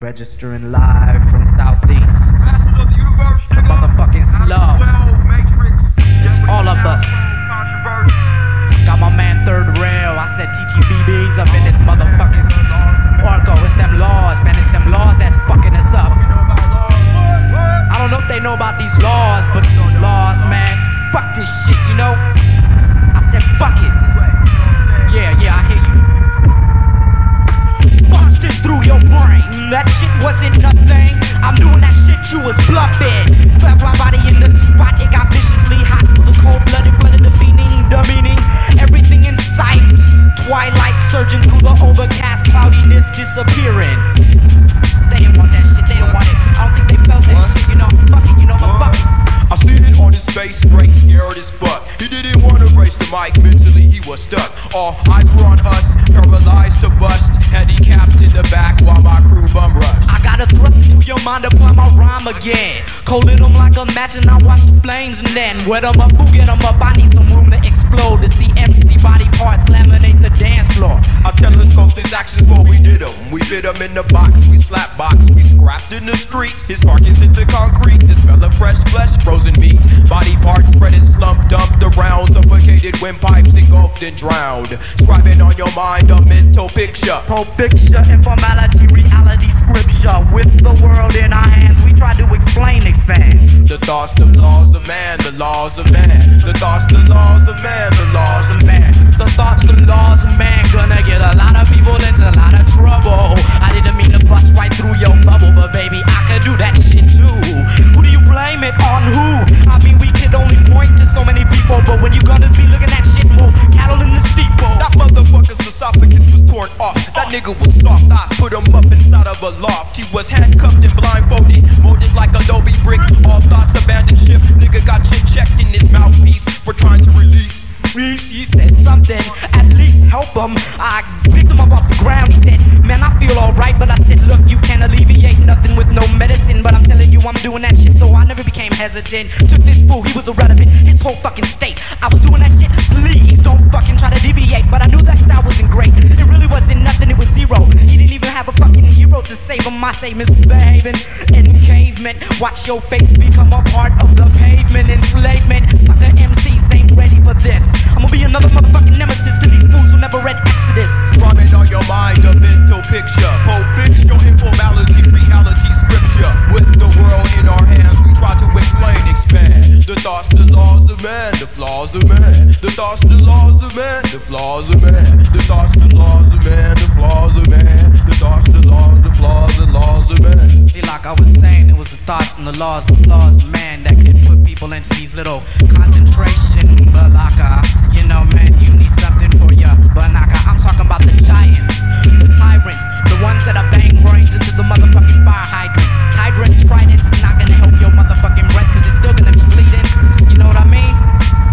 Registering live from Southeast. Masters of the universe, nigga. Motherfucking slum. Matrix. It's all of us. Got my man third rail. I said TGBB's up in this motherfucking Orco. It's them laws, man. It's them laws that's fucking us up. I don't know if they know about these laws, but these laws, man. Fuck this shit, you know? I said fuck it. Yeah, I hear you. Busted through your brain. That shit wasn't nothing. I'm doing that shit you was bluffing. Clap my body in the spot. It got viciously hot. Full of cold-blooded, flooded the meaning. Everything in sight. Twilight surging through the overcast. Cloudiness disappearing. They didn't want that shit. They didn't want it. I don't think they felt that shit. You know, fuck it. You know, fuck it. I've seen it on his face. Straight scared as fuck. He didn't want to race the mic. Mentally, he was stuck. All eyes were on us. Paralyzed the bust. Handicapped in the back while my crew bum rushed. I gotta thrust into your mind upon my rhyme again. Colded them like a match and I watch the flames and then wet them up, who get them up? I need some room to explode to see MC body parts laminate the dance floor. I telescoped his actions before we did them. We bit him in the box, we slap box, we scrapped in the street. His pockets hit the concrete, the smell of fresh flesh, frozen meat. Body parts spread and slumped, dumped around, suffocated windpipes engulfed and drowned. Scribing on your mind a mental picture. Picture, informality, reality, scripture. With the world in our hands, we try to explain, expand. The thoughts, the laws of man, the laws of man. The thoughts, the laws of man, the laws of man. The thoughts, the laws of man. Gonna get a lot of people into a lot of trouble. I didn't mean to bust right through your bubble, but baby, I could do that shit too. Who do you blame it on who? I mean, we could only point to so many people, but when you gonna be looking at shit more cattle in the steeple. That motherfucker's esophagus was torn off. That nigga was soft, I put him up inside of a loft. He was handcuffed and blindfolded, molded like adobe brick. All thoughts abandoned ship, nigga got chin checked in his mouthpiece for trying to release. He said something, at least help him. I picked him up off the ground, he said, man, I feel alright. But I said, look, you can't alleviate nothing with no medicine. But I'm telling you, I'm doing that shit, so I never became hesitant. Took this fool, he was irrelevant, his whole fucking state. I was doing that shit, please don't fucking try to deviate. But I knew that style wasn't great, it really wasn't nothing, it was zero. He didn't even have a fucking hero to save him. I say misbehaving in cavement. Watch your face become a part of the pavement. Enslavement, sucker MCs ain't ready for this. I'm gonna be another motherfucking nemesis to these fools who never read Exodus. Rhyming on your mind, a mental picture. Fix your informality, reality, scripture. With the world in our hands, we try to explain, expand. The thoughts, the laws of man, the flaws of man. The thoughts, the laws of man, the flaws of man. The thoughts, the laws of man, the flaws of man. The thoughts, the laws, the flaws, the laws of man. See, like I was saying, it was the thoughts and the flaws of man that could put people into these little concentration balaka. You know, man, you need something for your banaka. I'm talking about the giants, the tyrants, the ones that are bang brains into the motherfucking fire hydrants. Tyrant tridents not gonna help your motherfucking breath, cause it's still gonna be bleeding. You know what I mean?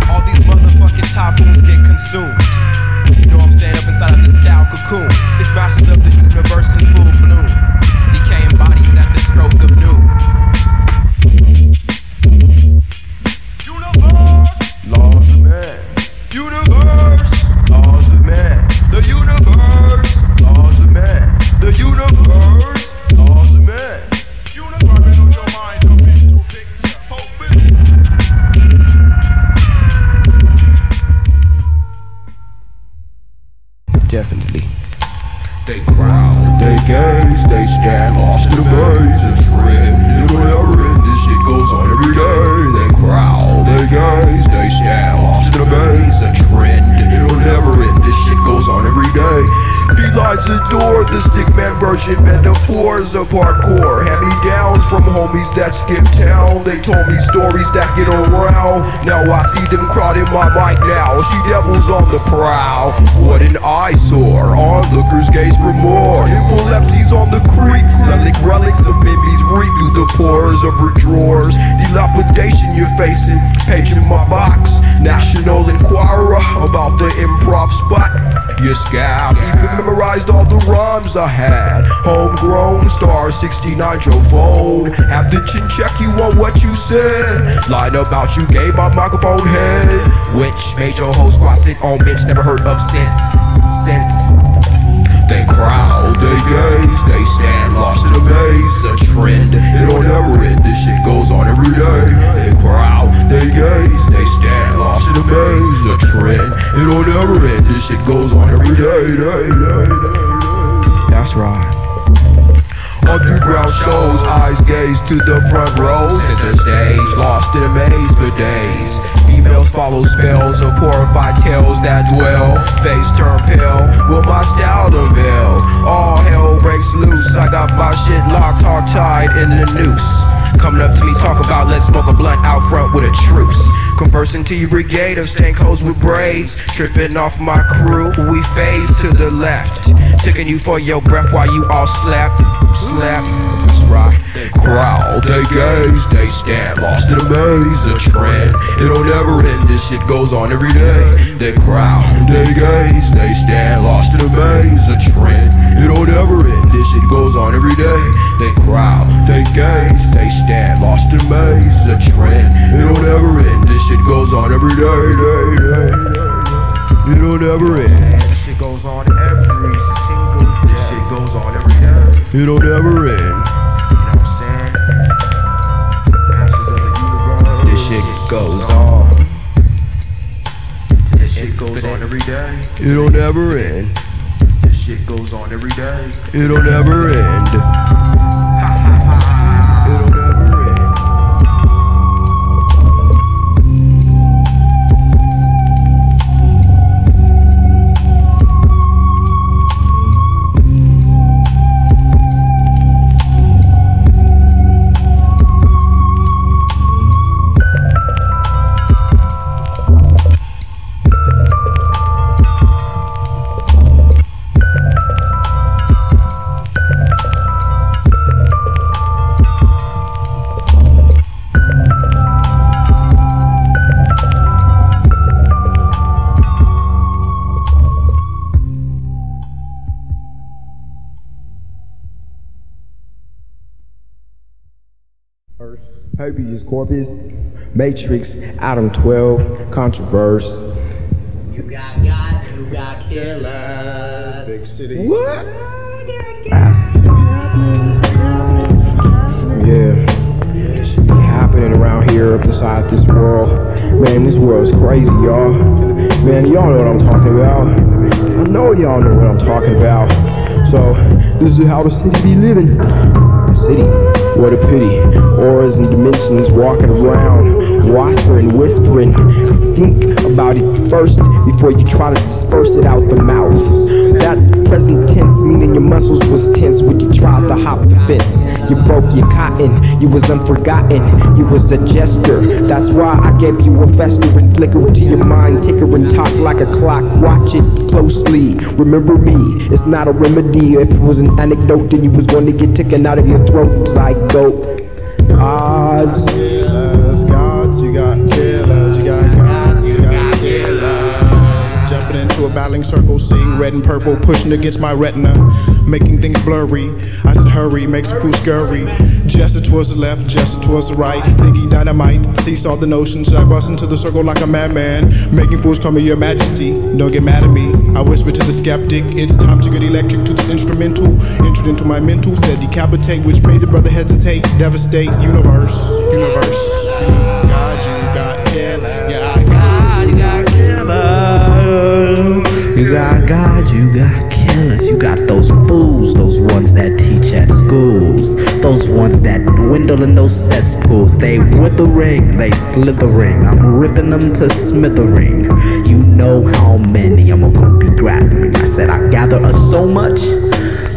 All these motherfucking typhoons get consumed. You know what I'm saying? Up inside of the style cocoon. It's Masters of the universe in full bloom. Decaying bodies at the stroke of noon. Universe! Laws of man. Universe! Laws of man. The universe! Laws of man. The universe! Laws of man. Universe on your mind, a mental picture. Hoping. Definitely. They crowd, they gaze, they stand lost in the maze. It's written, little errant, this shit goes on every day. They crowd, they gaze, they stand lost in the maze. A trend, it'll never end, this shit goes on every day. Felines adore the stickman version, metaphors of hardcore. Hand-me-downs from homies that skip town. They told me stories that get around. Now I see them crowding my mic now. She devils on the prowl. What an eyesore, onlookers gaze for more. Epilepsies on the creek. Relic relics of babies reek through the pores of her drawers. Dilapidation you're facing. Page in my box. National Enquirer about the improv spot. You scab. Memorized all the rhymes I had. Homegrown star 69 trophone. Have to chin check you on what you said. Lied about you gave my microphone head, which made your whole squad sit on bench. Never heard of since. They growl, they gaze, they stand lost in a maze. A trend, it'll never end, this shit goes on every day. They growl, they gaze, they stand lost in a maze. A trend, it'll never end, this shit goes on every day, day. That's right. Underground shows, eyes gaze to the front rows. It's a stage, lost in a maze for days. Females follow spells of horrified tales that dwell. Face turn pale, will my style unveil? All hell breaks loose, I got my shit locked, hog tied in the noose. Coming up to me, talk about let's smoke a blunt out front with a truce. Conversing to your brigade of stank hoes with braids. Tripping off my crew, we phase to the left. Ticking you for your breath while you all slept. That's right. They growl, they gaze, they stand lost in a maze. A trend, it'll never end, this shit goes on every day. They growl, they gaze, they stand lost in a maze. A trend, it'll never end, this shit goes on every day. They growl, they gaze, they stand lost in maze. A trend, it'll never end, this shit goes on every day, day. It'll never end, this shit goes on every single day. This shit goes on every day. It'll never end. You know what I'm saying? Masters of the universe. This shit goes on. This shit goes on every day. It'll never end. This shit goes on every day. It'll never end. Herpes corpus, Matrix, Adam 12, Controverse. You got gods, you got killers. Big city. What? Yeah. It's happening around here up inside this world. Man, this world is crazy, y'all. Man, y'all know what I'm talking about. I know y'all know what I'm talking about. So, this is how the city be living. City. What a pity, auras and dimensions walking around, whispering, whispering. Think about it first before you try to disperse it out the mouth. That's present tense, meaning your muscles was tense when you tried to hop the fence. You broke your cotton, you was unforgotten, you was a jester. That's why I gave you a festering flicker to your mind, ticker and talk like a clock. Watch it closely, remember me, it's not a remedy. If it was an anecdote, then you was going to get taken out of your throat. Psycho odds. Killers, gods, you got killers, you got gods, you got killers. Jumping into a battling circle, seeing red and purple, pushing against my retina, making things blurry. I said hurry, makes the crew scurry. Jester towards the left, jester towards the right, thinking dynamite, seesaw the notion. Should I bust into the circle like a madman, making fools call me your majesty? Don't get mad at me, I whisper to the skeptic. It's time to get electric to this instrumental. Entered into my mental, said decapitate, which made the brother hesitate. Devastate, universe, universe. God, you got killer. Yeah, God, you got killer. You got God, you got killer. You got those fools, those ones that teach at schools, those ones that dwindle in those cesspools. They withering, they slithering, I'm ripping them to smithering. You know how many I'm gonna be grabbing. I said I gather us so much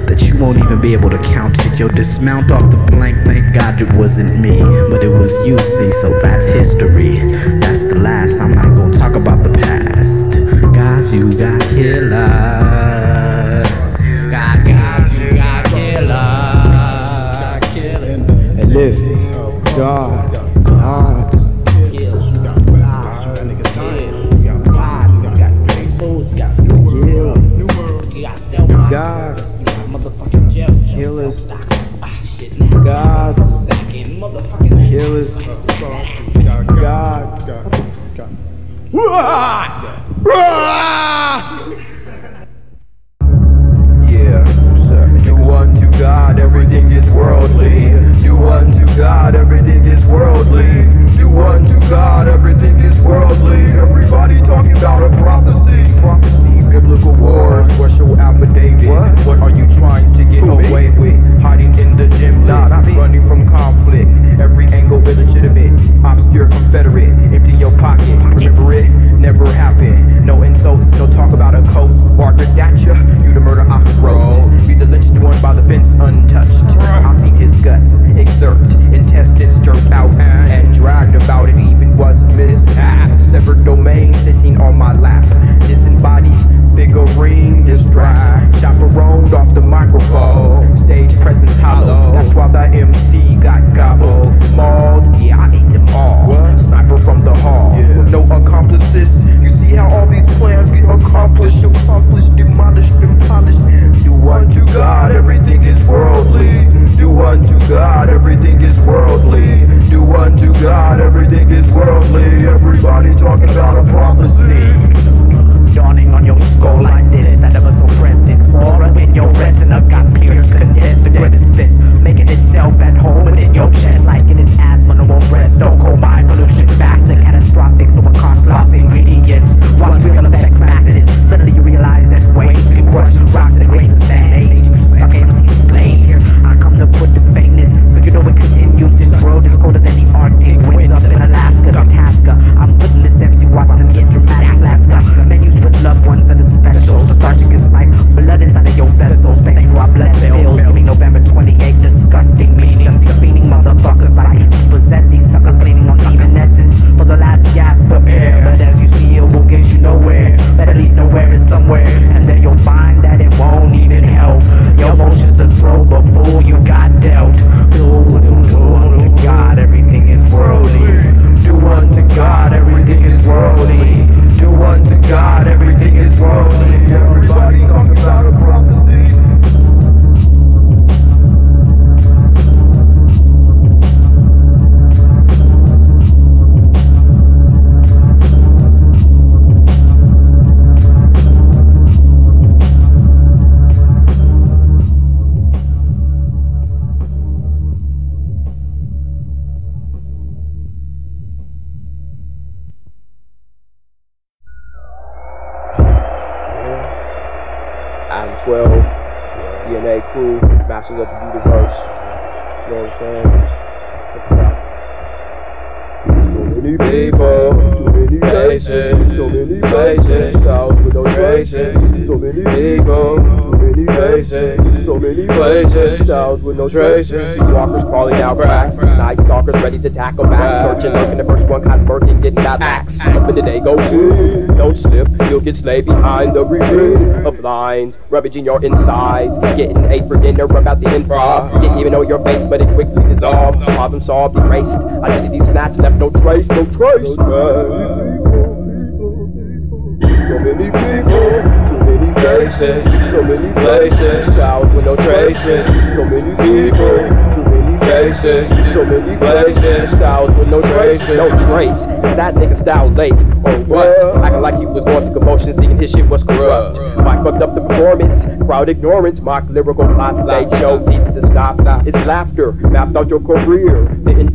that you won't even be able to count it. Yo, dismount off the blank, thank God it wasn't me, but it was you, see, so that's history. That's the last, I'm not gonna talk about the past. Guys, you got killers. Lift, God, odds. Killers, gods, killers, God. Yeah. Masters of the universe. You know what I'm saying? Too many people, too many places, so many places, south with no traces. So many people, too many places, so many places, south with no traces. Walkers crawling out cracks, night stalkers ready to tackle back, searching, looking the first one caught smirking, getting out axe. But today go see, don't slip, you'll get slayed behind the reread of lines, ravaging your insides, getting ate for dinner about the improv, didn't even know your face, but it quickly dissolved. Problem solved, erased, identity snatched, left no trace, no trace. So many people, too many places, so many places, south with no traces. So many people, too many places, so many places, south with no traces. No trace, is that nigga style lace, or what? Acting like he was going through commotions, thinking his shit was corrupt. Mike fucked up the performance, crowd ignorance, mock lyrical plots, they show needs to stop. It's laughter, mapped out your career.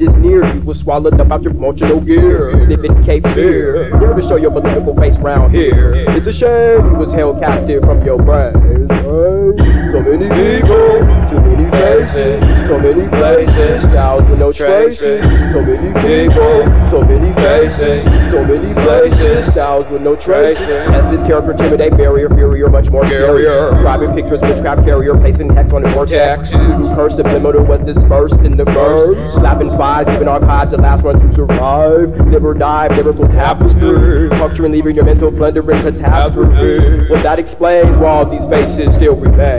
Is near, you was swallowed up out your emotional gear. Living Cape Fear, never show your political face round here. It's a shame you was held captive from your brain. So many people, too many places, so many places, south with no traces. So many people, so many places, so many places, south with no traces. As this character intimidate, barrier, furier, much more scarier. Describing pictures, witchcraft carrier, placing hex on a vortex. Curse subliminal was dispersed in the verse. Slapping spies, leaving archives, the last one to survive. Never dive, lyrical tapestry. Puncturing, leaving your mental plundering catastrophe. Well, that explains why all these faces still remain. So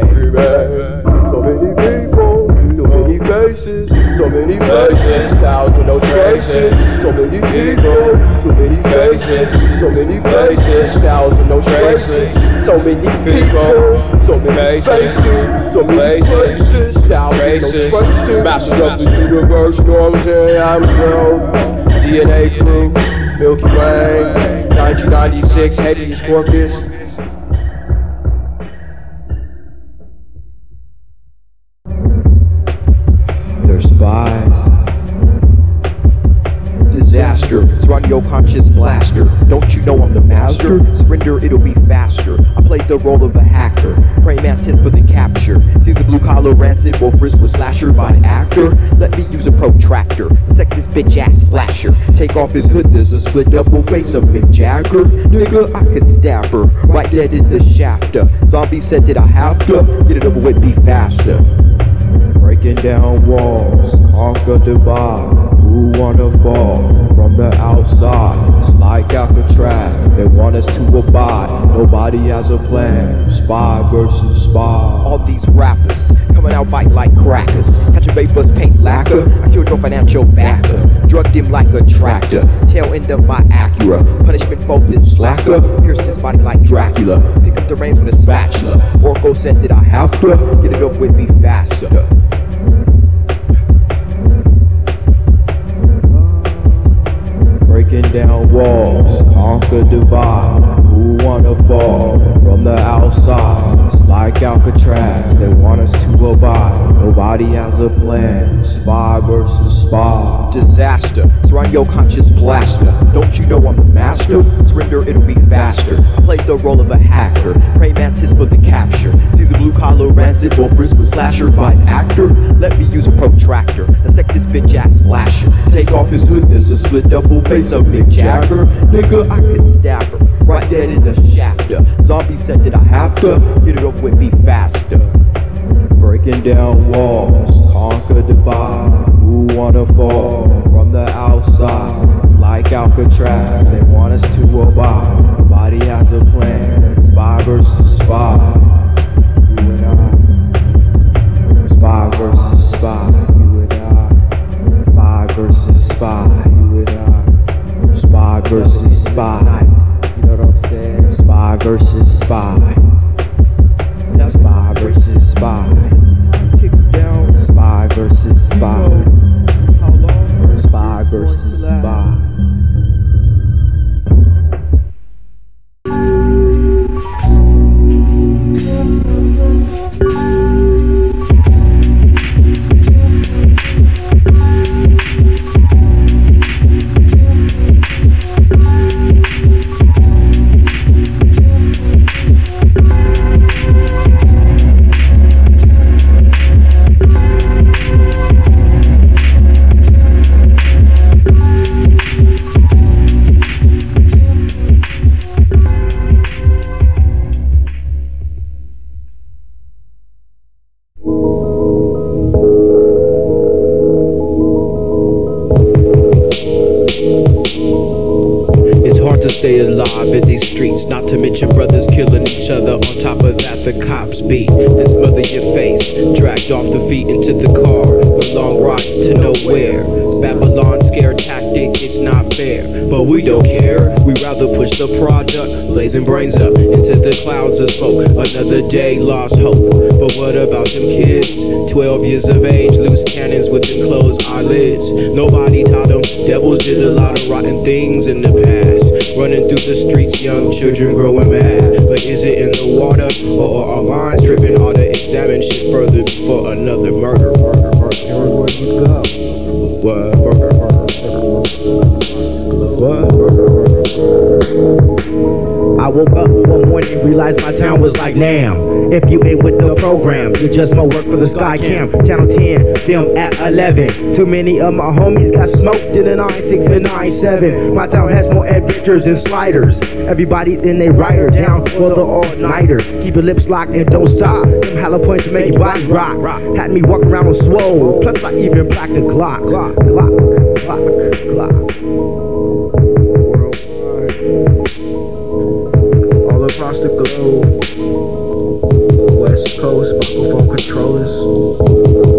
many people, so many faces, so many places, south with no traces. So many people, so many faces, so many places, south with no traces. So many people, so many faces, so many places, south with no traces. Masters of the universe, norms here, I'm 12. DNA crew, Milky Way, 1996, Hades, Corpus. It's radio conscious blaster. Don't you know I'm the master? Surrender, it'll be faster. I played the role of a hacker, praying mantis for the capture. Sees a blue collar rancid wolfers with slasher by actor. Let me use a protractor, sack this bitch ass flasher. Take off his hood, there's a split double face of Mick Jagger. Nigga, I could stab her right dead in the shafter. Zombie said, did I have to? Get it over with, be faster. Breaking down walls, conquer the bar. Who wanna fall from the outside? It's like Alcatraz, they want us to abide. Nobody has a plan, spy versus spy. All these rappers coming out bite like crackers. Catch a vapors, paint lacquer. I killed your financial backer, drugged him like a tractor. Tail end of my Acura, punishment for this slacker. Pierced his body like Dracula, pick up the reins with a spatula. Oracle said, did I have to? Get it up with me faster. Breaking down walls, conquer divide. Who wanna fall from the outside? It's like Alcatraz, they want us to abide. Nobody has a plan, spy versus spy. Disaster, surround your conscious blaster. Don't you know I'm the master? Surrender, it'll be faster. I played the role of a hacker, pray mantis for the capture. Sees a blue collar rancid, wolfers with slasher by actor. Let me use a protractor, dissect this bitch ass flasher. Take off his hood, there's a split double face of Mick Jagger. Nigga, I could stab her right dead in the shafter. Zombie said, did I have to? Get it up with me faster. Breaking down walls, conquer divide. Who wanna fall from the outside? It's like Alcatraz, they want us to abide. Nobody has a plan, spy versus spy. You and I, spy versus spy. You and I, spy versus spy. You and I, spy versus spy. You know what I'm saying? Spy versus spy. Spy versus spy. Spy versus spy. Spy versus spy. to stay alive in these streets, not to mention brothers killing each other. On top of that, the cops beat and smother your face, dragged off the feet into the car with long rides to nowhere. Babylon scare tactic, it's not fair, but we don't care. We rather push the product, blazing brains up into the clouds of smoke. Another day, lost hope. But what about them kids? 12 years of age, loose cannons with enclosed eyelids. Nobody taught them. Devils did a lot of rotten things in the past. Running through the streets, young children growing mad. But is it in the water, or are our minds driven? Ought to examine shit further before another murder. What? I woke up one morning, realized my town was like, damn, if you ain't with the program, you just more work for the Sky Cam. Channel 10, film at 11. Too many of my homies got smoked in the 9-6 and 9-7. My town has more adventures than sliders. Everybody's in their rider down for the all-nighter. Keep your lips locked and don't stop. Them hollow points make your body rock. Had me walk around with swole. Plus I even blacked the Glock. All across the globe, West Coast, microphone controllers,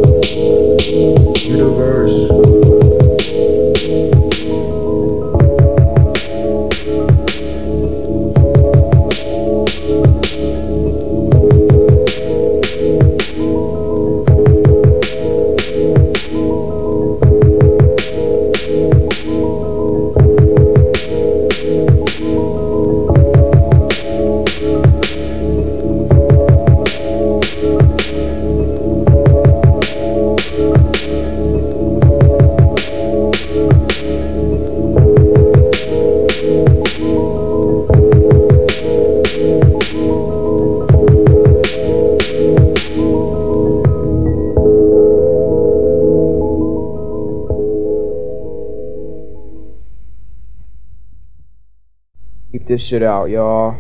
this shit out, y'all.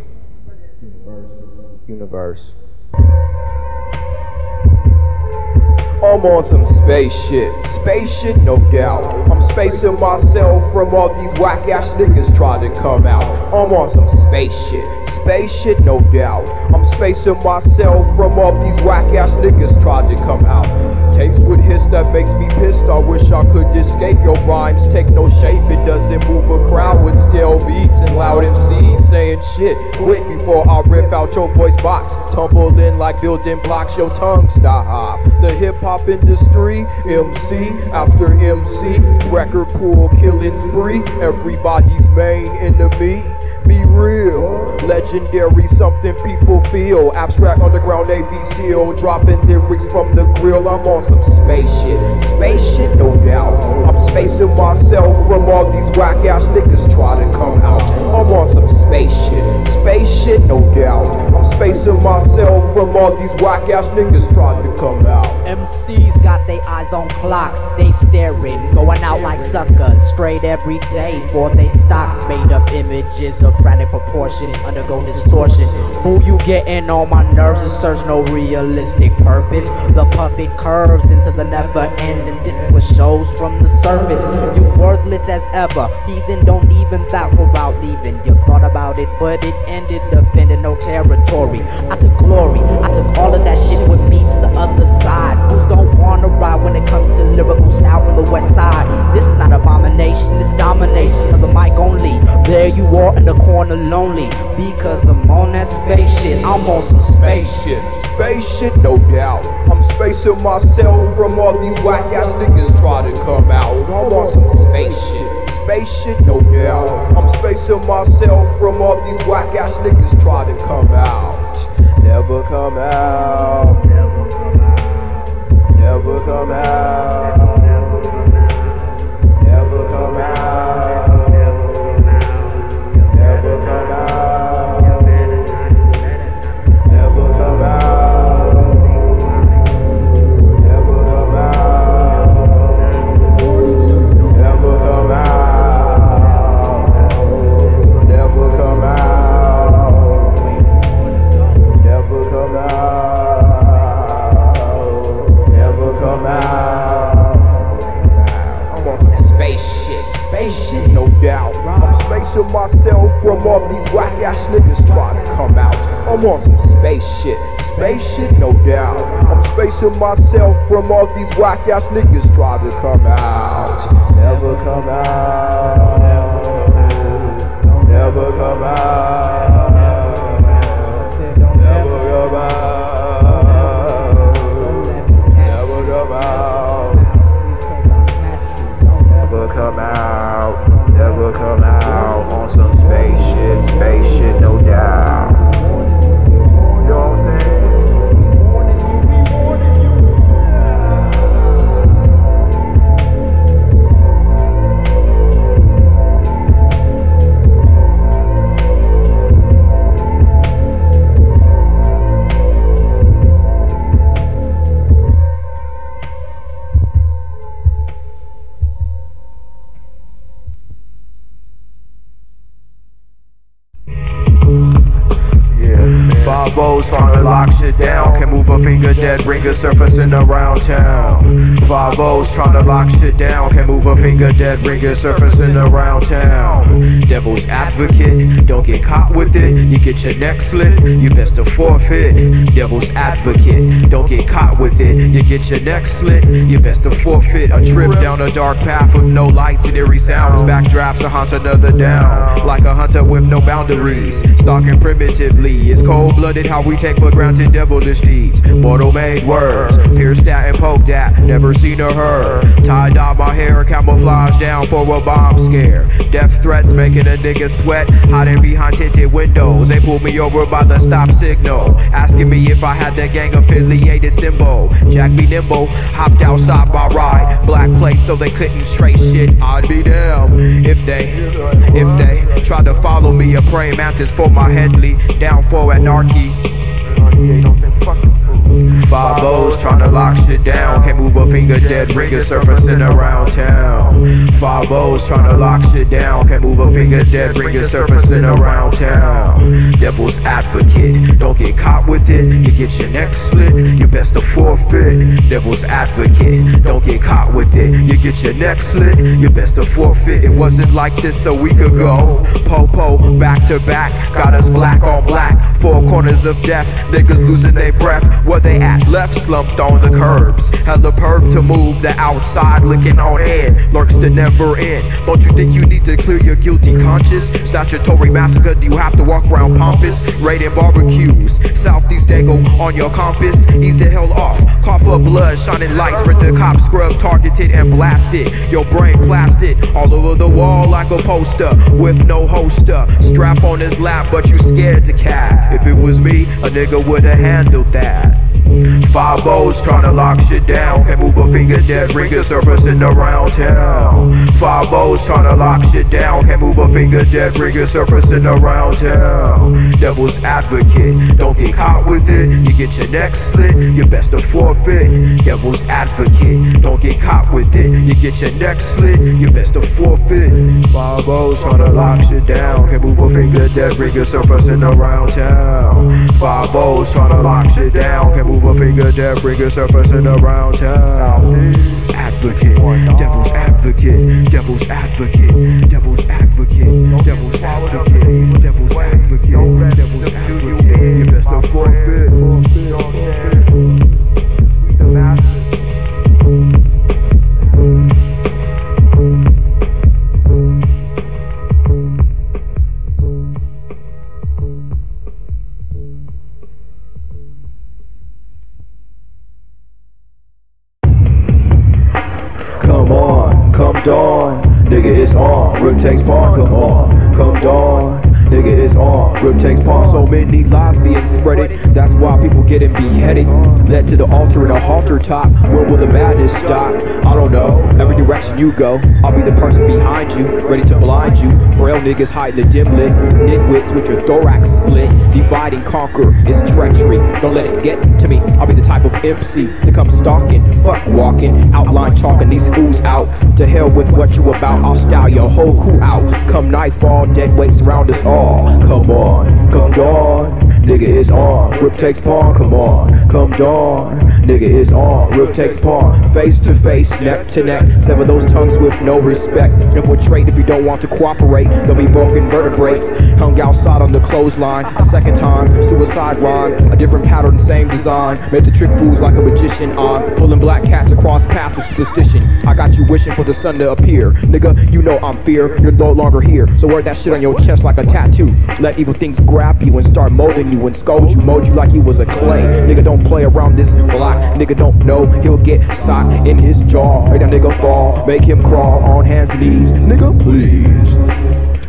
Universe. I'm on some space shit, no doubt. I'm spacing myself from all these whack ass niggas try to come out. I'm on some space shit, no doubt. I'm spacing myself from all these whack ass niggas try to come out. Tapes would hiss that makes me pissed. I wish I could escape. Your rhymes take no shape, it doesn't move a crowd with stale beats and loud MCs saying shit. Quit before I rip out your voice box. Tumble in like building blocks, your tongue stop. The hip hop industry, MC after MC, record pool killing spree. Everybody's main enemy. Be real, legendary, something people feel. Abstract underground ABCO, dropping lyrics from the grill. I'm on some space shit, no doubt. I'm spacing myself from all these whack ass niggas try to come out. I'm on some space shit, no doubt. I'm spacing myself from all these whack ass niggas try to come out. MCs got their eyes on clocks, they staring, going out like suckers, straight every day for they stocks. Made up images of frantic proportion, undergo distortion. Who you getting on my nerves and search no realistic purpose. The puppet curves into the never end, and this is what shows from the surface. You worthless as ever, heathen, don't even thought about leaving. You thought about it, but it ended up in no territory. I took glory, I took all of that shit, what meets the other side. Who's don't wanna ride when it comes to lyrical style from the west side? This is not abomination, it's domination of the mic only. There you are in the corner lonely, because I'm on that space shit. I'm on some space shit, no doubt. I'm spacing myself from all these whack ass niggas try to come out. I'm on some space shit, no doubt. I'm spacing myself from all these whack ass niggas try to come out. Never come out. I'm on some space shit, no doubt. isolation myself from all these whack ass niggas try to come out. I'm on some space shit, no doubt. I'm spacing myself from all these whack ass niggas try to come out. Never come out, never come out. Surfacing around town. 5-0's trying to lock shit down. Can't move a finger, dead ringer surfacing around town. Devil's advocate, don't get caught with it. You get your neck slit, you best to forfeit. Devil's advocate, don't get caught with it. You get your neck slit, you best to forfeit. A trip down a dark path with no lights and eerie sounds. Backdrafts to hunt another down. Like a hunter with no boundaries. Stalking primitively. It's cold-blooded how we take for granted devilish deeds. Mortal-made words. Pierced at and poked at. Never seen or heard. Tied on my hair, camouflage down for a bomb scare. Death threats making a nigga sweat. Hiding behind tinted windows. They pulled me over by the stop signal. Asking me if I had the gang-affiliated symbol. Jack me nimble. Hopped outside my ride. Black plate so they couldn't trace shit. I'd be damned if they tried to follow me. A praying mantis for my Headley. Down for anarchy. 5-0's trying to lock shit down. Can't move a finger, dead ringer surfacing around town. 5-0's trying to lock shit down. Can't move a finger, dead ringer surfacing around town. Devil's advocate, don't get caught with it. You get your neck slit, you best to forfeit. Devil's advocate, don't get caught with it. You get your neck slit, you best to forfeit. It wasn't like this a week ago. Popo, back to back, got us black on black. Four corners of death, niggas losing their breath. What they at left slumped on the curbs. Hella perp to move the outside, licking on end. Lurks to never end. Don't you think you need to clear your guilty conscience? Statutory massacre, do you have to walk around pompous? Raiding barbecues, southeast dangle on your compass. Ease the hell off, cough up blood, shining lights. Sprint the cop, scrub, targeted and blasted. Your brain blasted all over the wall like a poster with no holster. Strap on his lap, but you scared to cat. If it was me, a nigga would've handled that. 5-0's trying to lock shit down. Can't move a finger, dead ringer surfacing around town. 5-0's trying to lock shit down. Can't move a finger, dead ringer surfacing around town. Devil's advocate, don't get caught with it. You get your neck slit, you best to forfeit. Devil's advocate, don't get caught with it. You get your neck slit, you best to forfeit. 5-0's trying to lock shit down. Can't move a finger, dead ringer surfacing around town. 5-0's trying to lock shit down. Can't move a finger, death ringer surfacing around town. Advocate, devil's advocate, devil's advocate, devil's advocate, devil's advocate, devil's advocate. You best to forfeit. We the masters. Rip takes part, come on, come down. Nigga is on, rip takes part. So many lies being spreaded, that's why people getting beheaded. Led to the altar in a halter top. When will the madness stop? I don't know. Every direction you go, I'll be the person behind you, ready to blind you. Braille niggas hide in the dim lit. Nitwits with your thorax split. Divide and conquer is treachery. Don't let it get to me. I'll be the type of MC to come stalking, fuck walking, outline chalking these fools out. To hell with what you about, I'll style your whole crew out. Come nightfall, dead weights round us all. Come on, come on, nigga is on. Rip takes pawn, come on. come dawn. Nigga is on, real text pawn. Face to face, neck to neck. Sever those tongues with no respect. Infiltrate if you don't want to cooperate. There'll be broken vertebrates. Hung outside on the clothesline. A second time, suicide rhyme. A different pattern, same design. Made the trick fools like a magician on. Pulling black cats across paths with superstition. I got you wishing for the sun to appear. Nigga, you know I'm fear. You're no longer here. So wear that shit on your chest like a tattoo. Let evil things grab you and start molding you and scold you. Mold you like you was a clay. Nigga, don't play around this block. Nigga don't know, he'll get socked in his jaw. Make that nigga fall, make him crawl on hands and knees. Nigga, please,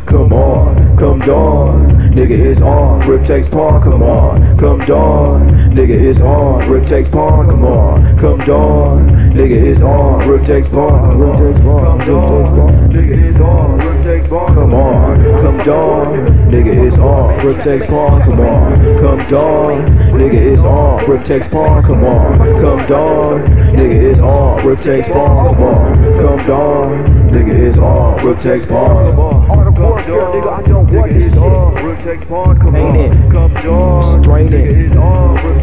come on, come dawn. Nigga is on, rip takes pawn, come on, come dawn. Nigga is on, rip takes pawn, come on, come dawn. Nigga is on, rip takes pawn, come dawn. Nigga is on, rip takes pawn, come on, come dawn. Nigga is on, rip takes pawn, come on, come dawn. Nigga is on, rip takes pawn, come on, come dawn. Nigga is on, rip takes pawn, come on, come dawn. Nigga is on, rip takes pawn, come on, come dawn. Nigga is on, rip takes pawn, come on, come dawn. Strain it,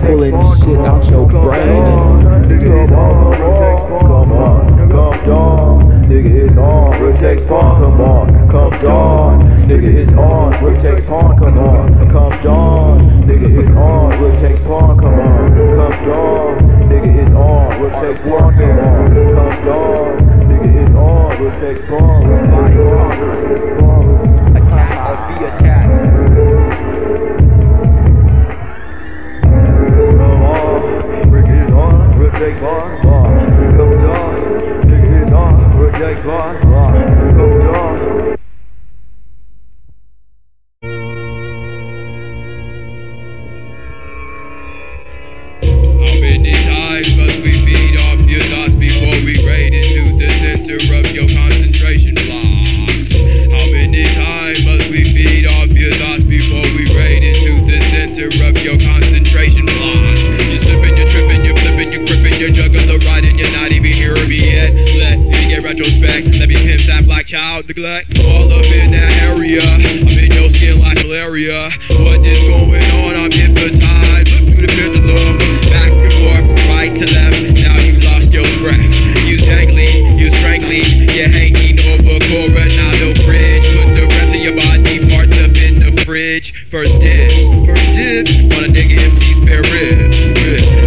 pulling shit out your brain. Nigga is on, rip takes pawn, come on, come dawn. Nigga is on, rip takes pawn, come on, come dawn. Nigga is on, rip takes pawn, come on, come dawn. Nigga is on, rip takes pawn, come on, come dawn. Nigga is on, rip takes pawn, come on, come dawn. Nigga is on, rip takes pawn, come on. Attack or be attacked. Nigga is on, rip takes pawn, come on. Nigga is on, rip takes pawn, come on, come dawn. Child neglect, all up in that area. I'm in your skin like malaria. What is going on? I'm hypnotized. Flip through the pendulum, back and forth, right to left. Now you lost your breath. You tangly, you strangly, you're hanging over Coronado Bridge. Put the rest of your body parts up in the fridge. First dibs, wanna dig MC spare ribs.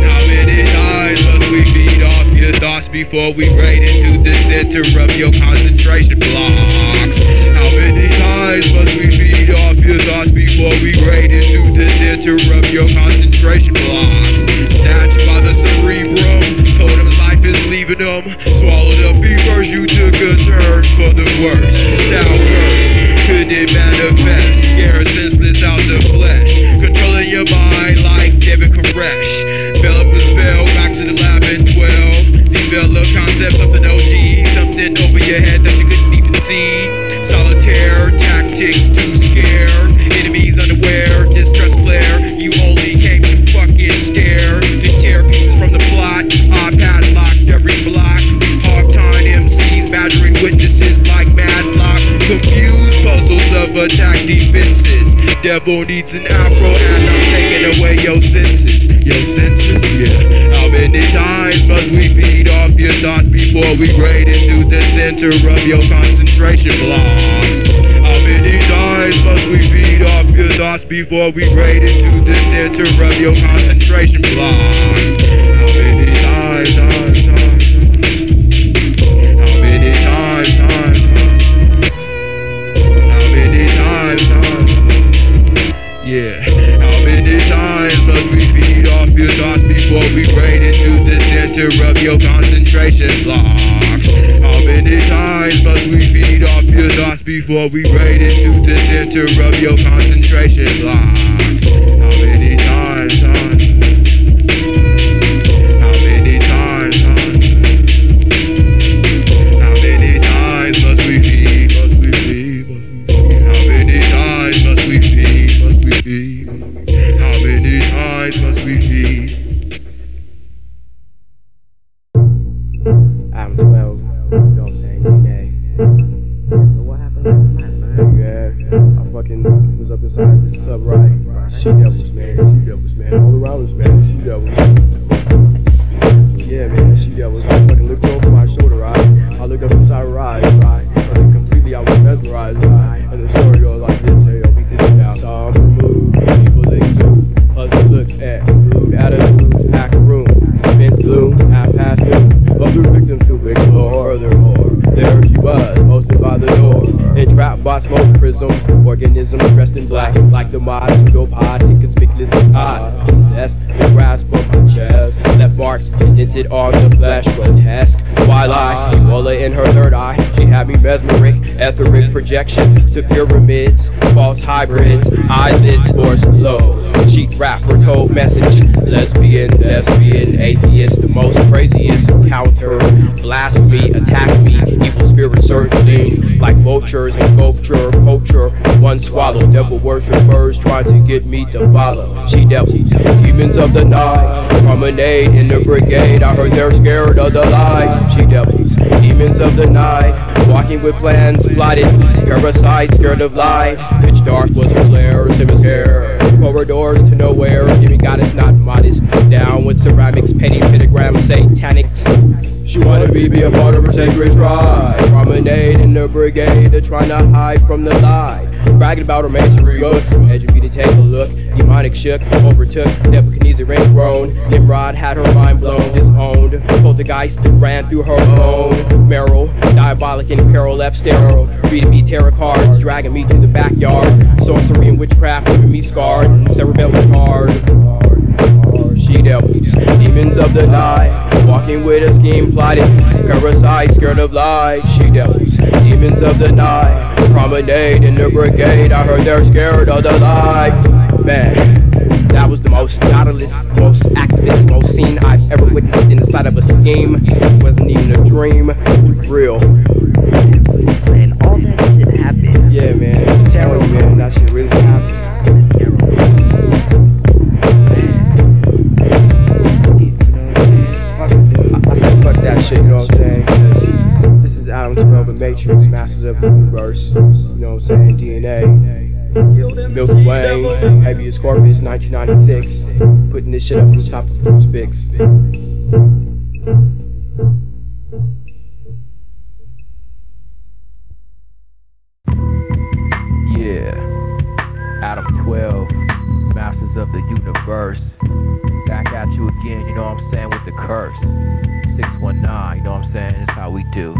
How many times must we feed off your thoughts before we raid into the center of your concentration? How many times must we feed off your thoughts before we grade into the center of your concentration blocks? Snatched by the cerebrum, told him life is leaving them. Swallowed up because you took a turn for the worse. Now cursed, couldn't manifest, scared senseless out the flesh. Controlling your mind like David Koresh. Developed a spell, back to the lab at 12. Developed concepts, something OG, something over your head that you could solitaire tactics to scare enemies unaware, distress flare. You only came to fucking stare, to tear pieces from the plot. I padlocked every block, hog-tied MCs battering witnesses like madlock. Confused puzzles of attack defenses. Devil needs an afro and I'm taking away your senses. Your senses, yeah. How many times must we feed off your thoughts before we grade into the center of your concentration blocks? How many times must we feed off your thoughts before we grade into the center of your concentration blocks? How many times? How many times? How many times? Yeah. How many times must we feed off your thoughts before we grade into the center of your concentration blocks? How many times must we feed off your thoughts before we grade into the center of your concentration blocks? How many times, huh? How many times, huh? How many times must we feed? How many times must we feed? How many times must we feed? Up inside this club, right? She devils, man. She devils, man. All around us, man. She devils. robots, mold prisms, organisms dressed in black, like the mods, pseudopod, inconspicuously odd, possessed the grasp of the chest, left marks indented on the flesh, grotesque, while I, Ebola in her third eye, she had me mesmeric, etheric projection, to pyramids, false hybrids, eyelids, forced low, cheap rapper told message, lesbian, lesbian, atheist, the most craziest encounter, blasphemy, attack me, evil spirit circling, like vultures and culture, culture, one swallow, devil worshippers trying to get me to follow, she devil, demons of the night, promenade in the brigade, I heard they're scared of the light, she devils, demons of the night, walking with plans, blotted, parasites scared of light, pitch dark was hilarious, it was scare, corridors to nowhere, giving God is not modest, down with ceramics, petty pentagrams, satanics. She wanna be a part of her sacred tribe, promenade in the brigade, they're trying to hide from the lie, bragging about her masonry looks, educated take a look, demonic shook, overtook, Nebuchadnezzar ain't grown, Nimrod had her mind blown, disowned, poltergeist ran through her own, Meryl, diabolic and peril left sterile, feeding me tarot cards, dragging me through the backyard, sorcery and witchcraft, leaving me scarred, cerebral charred. She devils, demons of the night, walking with a scheme plotted, parasites scared of light. She devils, demons of the night, promenade in the brigade, I heard they're scared of the light. Man, that was the most nautilus, most activist, most scene I've ever witnessed inside of a scheme. It wasn't even a dream, it was real. So you're saying all that shit happened? Yeah, man. Terror, man, that shit really happened. Shit, you know what I'm saying? This is Adam 12 and Matrix, Masters of the Universe, you know what I'm saying? DNA, Milky Way, Habeas Corpus, 1996, putting this shit up from top of the spicks. Adam 12, Masters of the Universe, back at you again, you know what I'm saying, with the curse, 619, you know what I'm saying, that's how we do.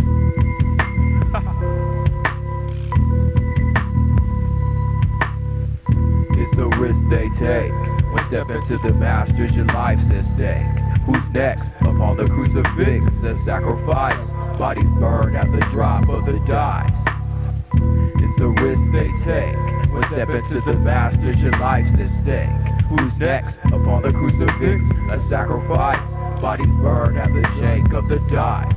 It's a risk they take, one step into the Masters, your life's at stake, who's next, upon the crucifix, a sacrifice, bodies burn at the drop of the dice. It's a risk they take, one step into the Masters, your life's at stake. Who's next? Upon the crucifix, a sacrifice. Bodies burn at the shake of the dice.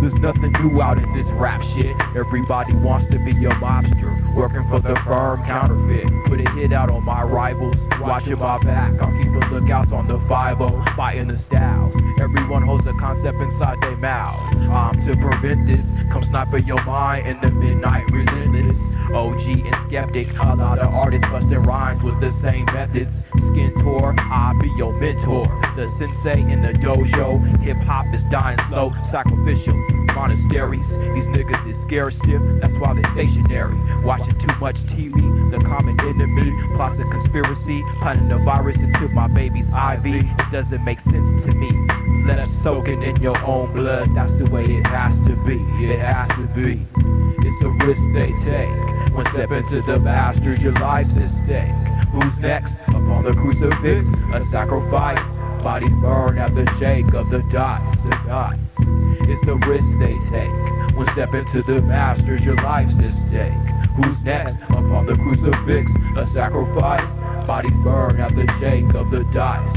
There's nothing new out in this rap shit. Everybody wants to be a mobster, working for the firm counterfeit. Put a hit out on my rivals, watching my back. I'll keep the lookouts on the 5-0, fighting the styles. Everyone holds a concept inside their mouths. To prevent this, come sniping your mind in the midnight relentless. OG and skeptic, a lot of artists busting rhymes with the same methods. Skin tour, I be your mentor, the sensei in the dojo. Hip hop is dying slow, sacrificial, monasteries. These niggas is scared stiff, that's why they're stationary. Watching too much TV, the common enemy, plots a conspiracy, hunting the virus into my baby's IV. It doesn't make sense to me. Let us soak it in your own blood, that's the way it has to be. It has to be. It's a risk they take. One step into the Masters, your life's at stake. Who's next? Upon the crucifix, a sacrifice. Bodies burn at the shake of the dots. It's a risk they take. One step into the Masters, your life's at stake. Who's next? Upon the crucifix, a sacrifice. Bodies burn at the shake of the dots.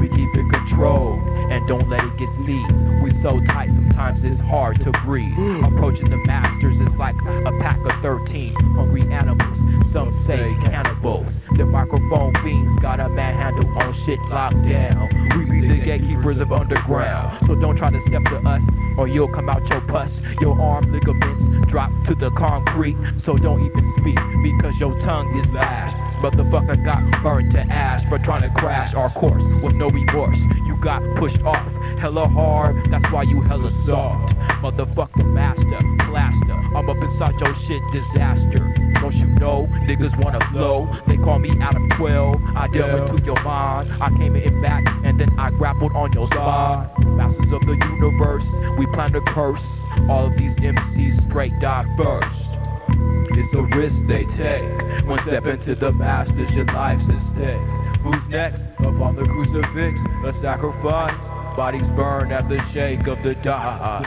We keep it controlled and don't let it get seized. We so tight sometimes it's hard to breathe. Approaching the Masters is like a pack of 13 hungry animals. Some say cannibals. The microphone fiends got a manhandle on shit locked down. We be the gatekeepers of underground, so don't try to step to us or you'll come out your pus. Your arm ligaments drop to the concrete, so don't even speak because your tongue is lashed. Motherfucker got burned to ash for trying to crash our course with no remorse. You got pushed off hella hard, that's why you hella soft. Motherfucker master, blaster, I'm up inside your shit disaster. Don't you know, niggas wanna flow, they call me out of 12, I delve into your mind, I came in back and then I grappled on your spine. Masters of the universe, we plan to curse all of these MCs straight die first. It's a risk they take. One step into the masters, your life's at stake. Who's next? Upon the crucifix, a sacrifice. Bodies burn at the shake of the die.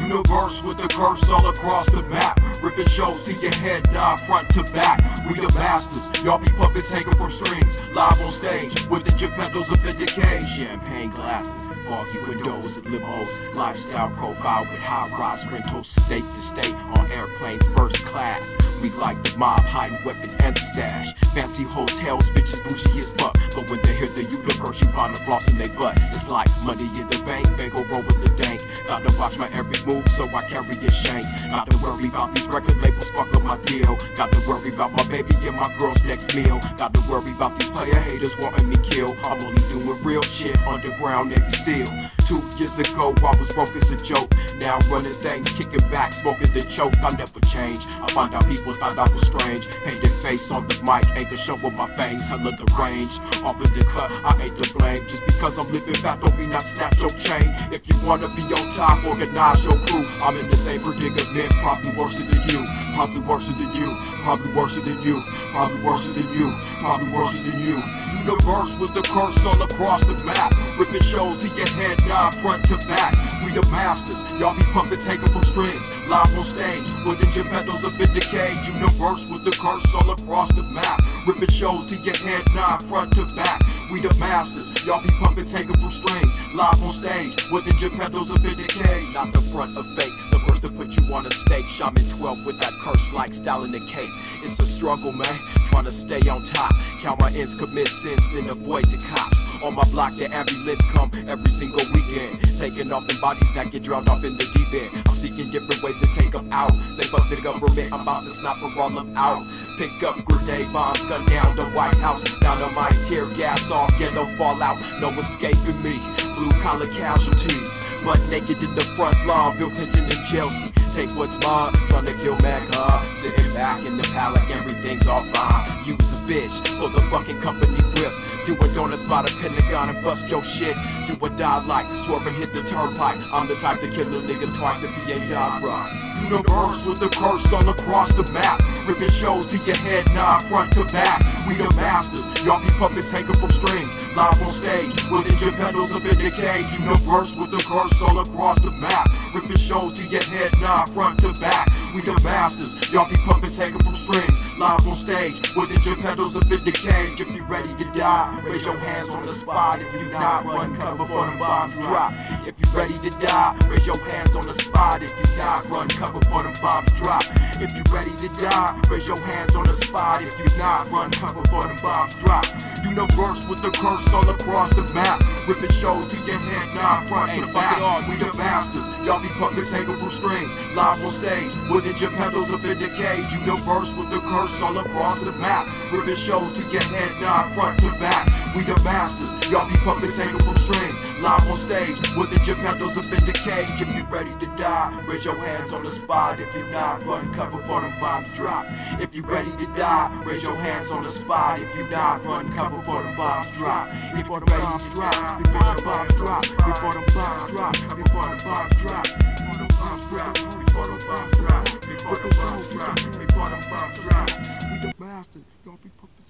Universe with a curse all across the map. Ripping shows to your head, die front to back. We the masters, y'all be puppets hanging from strings. Live on stage with the judgmentals of indication. Champagne glasses, foggy windows and limos. Lifestyle profile with high-rise rentals. State to state on airplanes first class. We like the mob, hiding weapons and stash. Fancy hotels, bitches bougie as fuck. But when they hear the universe, you find the floss in they butt. It's like money in the bank, they go roll with the dank. Got to watch my every move, so I carry a shank. Not to worry about these record labels, fuck up my deal. Got to worry about my baby and my girl's next meal. Got to worry about these player haters wanting me kill. I'm only doing real shit, underground Navy SEAL. 2 years ago, I was broke as a joke. Now running things, kicking back, smoking the choke. I never change. I find out people thought I was strange. Painted face on the mic, ain't the show with my fangs. Hella deranged, off of the cut, I ain't to blame. Just because I'm living fat, don't mean I snap your chain. If you wanna be on top, organize your crew. I'm in the same predicament, probably worse than you. Probably worse than you. Probably worse than you. Probably worse than you. Probably worse than you. Universe with the curse all across the map. Ripping shows to your head, die front to back. We the masters, y'all be pumping, taking from strings. Live on stage, with the gym pedals up in decay. Universe with the curse all across the map. Ripping shows to your head, die front to back. We the masters, y'all be pumping, taking from strings. Live on stage, with the gym pedals up in decay. Not the front of fate, the first to put you on a stake. Shaman 12 with that curse like style in the cape. It's a struggle, man. Trying to stay on top, count my ends, commit sins, then avoid the cops. On my block, the ambulance come every single weekend. Taking off in bodies that get drowned off in the deep end. I'm seeking different ways to take them out. Say fuck the government, I'm about to snap them all up out. Pick up grenade bombs, gun down the White House. Dynamite, tear gas, all ghetto fallout. No escaping me, blue collar casualties. Butt naked in the front lawn, Bill Clinton and Chelsea. Take what's mine, trying to kill mankind. Sitting back in the palace, everything's all fine. Use a bitch, pull the fucking company whip. Do a donuts by the Pentagon and bust your shit. Do a die like, swerve and hit the turnpike. I'm the type to kill a nigga twice if he ain't died right. Universe with the curse all across the map. Ripping shows to your head, nah, front to back. We the masters, y'all be puppets hanging from strings. Live on stage, with engine pedals up in the cage. Universe with the curse all across the map. Ripping shows to your head, nah, front to back. We the masters, y'all be puppets hanging from strings. Live on stage, with engine pedals up in the cage. If you ready to die, raise your hands on the spot. If you not, run cover for them bombs drop. If you ready to die, raise your hands on the spot. If you not, run cover for them bombs drop. If you ready to die, raise your hands on the spot. If you not, run cover for them bombs drop. Universe with the curse all across the map. Ripping shows to your head, nah, front to back. We the masters, y'all be puppets hanging from strings. Live on stage, with the gym pedals up in the cage. Universe with the curse all across the map. Ripping shows to your head, nah, front to back. We the masters, y'all be puppets hanging from strings. Live on stage, with the gym pedals up in the cage. If you ready to die, raise your hands on the spot. If you not, run cover for them bombs drop. If you ready to die, raise your hands on the spot. If you not, run cover for them bombs drop. Before the bombs drop, before the bombs drop, before the bombs drop, before the bombs drop, before the bombs drop, before the bombs drop, before the bombs drop, before the bombs drop. We the masters, y'all be pumped.